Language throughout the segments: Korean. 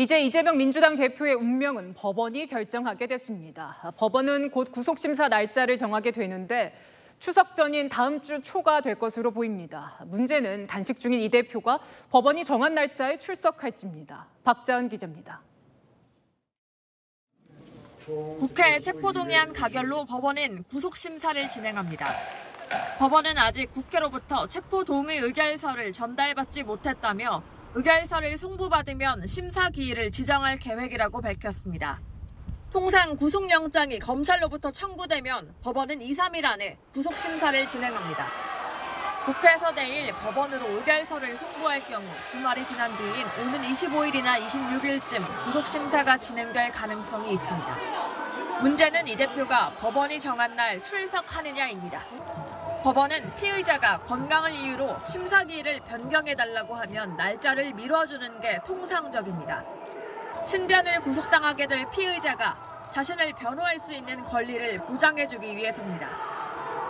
이제 이재명 민주당 대표의 운명은 법원이 결정하게 됐습니다. 법원은 곧 구속심사 날짜를 정하게 되는데 추석 전인 다음 주 초가 될 것으로 보입니다. 문제는 단식 중인 이 대표가 법원이 정한 날짜에 출석할지입니다. 박자은 기자입니다. 국회 체포동의안 가결로 법원은 구속심사를 진행합니다. 법원은 아직 국회로부터 체포동의 의결서를 전달받지 못했다며 의결서를 송부받으면 심사 기일을 지정할 계획이라고 밝혔습니다. 통상 구속영장이 검찰로부터 청구되면 법원은 2~3일 안에 구속심사를 진행합니다. 국회에서 내일 법원으로 의결서를 송부할 경우 주말이 지난 뒤인 오는 25일이나 26일쯤 구속심사가 진행될 가능성이 있습니다. 문제는 이 대표가 법원이 정한 날 출석하느냐입니다. 법원은 피의자가 건강을 이유로 심사기일을 변경해달라고 하면 날짜를 미뤄주는 게 통상적입니다. 신변을 구속당하게 될 피의자가 자신을 변호할 수 있는 권리를 보장해주기 위해서입니다.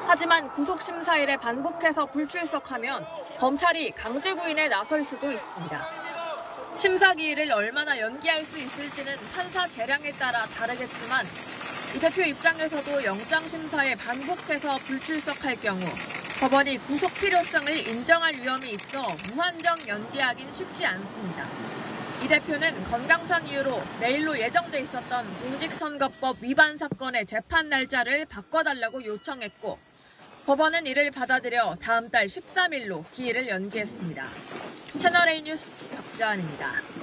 하지만 구속심사일에 반복해서 불출석하면 검찰이 강제구인에 나설 수도 있습니다. 심사기일을 얼마나 연기할 수 있을지는 판사 재량에 따라 다르겠지만 이 대표 입장에서도 영장심사에 반복해서 불출석할 경우 법원이 구속 필요성을 인정할 위험이 있어 무한정 연기하긴 쉽지 않습니다. 이 대표는 건강상 이유로 내일로 예정돼 있었던 공직선거법 위반 사건의 재판 날짜를 바꿔달라고 요청했고 법원은 이를 받아들여 다음 달 13일로 기일을 연기했습니다. 채널A 뉴스 박자은입니다.